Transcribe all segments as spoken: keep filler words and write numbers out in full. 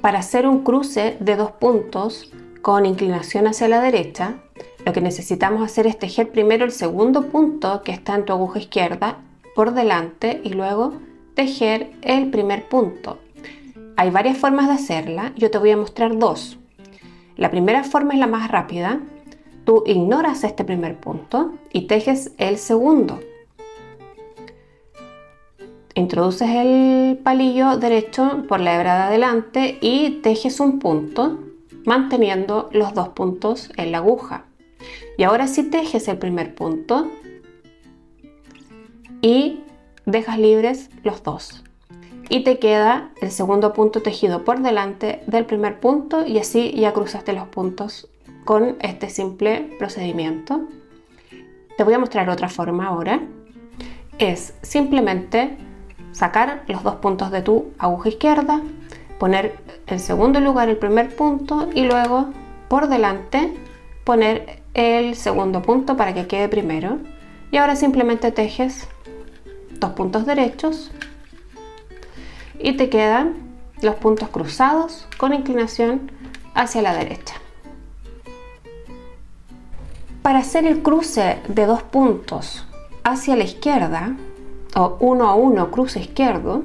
Para hacer un cruce de dos puntos con inclinación hacia la derecha, lo que necesitamos hacer es tejer primero el segundo punto que está en tu aguja izquierda por delante y luego tejer el primer punto. Hay varias formas de hacerla, yo te voy a mostrar dos. La primera forma es la más rápida, tú ignoras este primer punto y tejes el segundo. Introduces el palillo derecho por la hebra de adelante y tejes un punto manteniendo los dos puntos en la aguja. Y ahora sí tejes el primer punto y dejas libres los dos. Y te queda el segundo punto tejido por delante del primer punto y así ya cruzaste los puntos con este simple procedimiento. Te voy a mostrar otra forma ahora. Es simplemente sacar los dos puntos de tu aguja izquierda, poner en segundo lugar el primer punto y luego por delante poner el segundo punto para que quede primero. Y ahora simplemente tejes dos puntos derechos y te quedan los puntos cruzados con inclinación hacia la derecha. Para hacer el cruce de dos puntos hacia la izquierda, o uno a uno cruce izquierdo,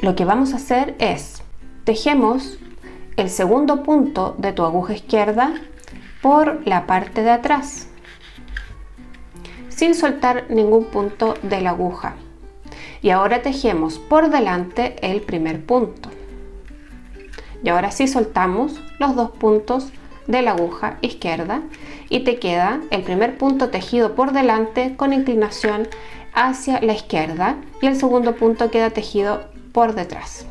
lo que vamos a hacer es tejemos el segundo punto de tu aguja izquierda por la parte de atrás sin soltar ningún punto de la aguja y ahora tejemos por delante el primer punto y ahora sí soltamos los dos puntos de la aguja izquierda y te queda el primer punto tejido por delante con inclinación hacia la izquierda y el segundo punto queda tejido por detrás.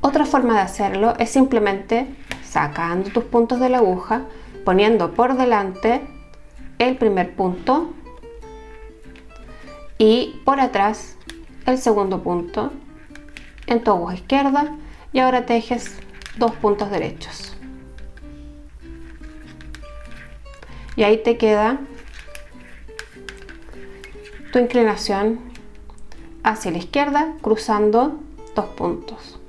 Otra forma de hacerlo es simplemente sacando tus puntos de la aguja, poniendo por delante el primer punto y por atrás el segundo punto en tu aguja izquierda y ahora tejes dos puntos derechos. Y ahí te queda tu inclinación hacia la izquierda cruzando dos puntos.